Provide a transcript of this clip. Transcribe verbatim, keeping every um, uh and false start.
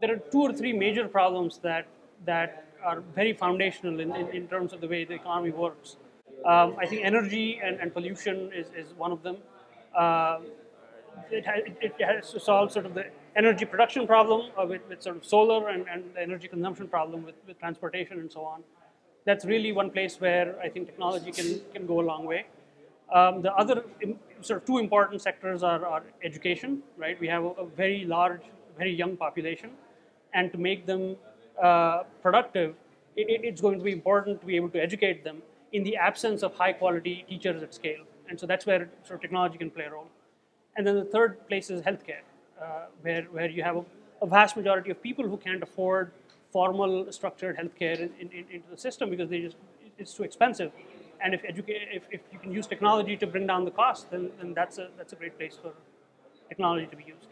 There are two or three major problems that, that are very foundational in, in, in terms of the way the economy works. Um, I think energy and, and pollution is, is one of them. Uh, it, ha it has to solve sort of the energy production problem uh, with, with sort of solar and, and the energy consumption problem with, with transportation and so on. That's really one place where I think technology can, can go a long way. Um, the other im sort of two important sectors are, are education, right? We have a, a very large, very young population, and to make them uh, productive, it, it's going to be important to be able to educate them in the absence of high quality teachers at scale. And so that's where sort of technology can play a role. And then the third place is healthcare, uh, where, where you have a, a vast majority of people who can't afford formal structured healthcare in, in, in, into the system because they just, it's too expensive. And if, educate, if, if you can use technology to bring down the cost, then, then that's, a, that's a great place for technology to be used.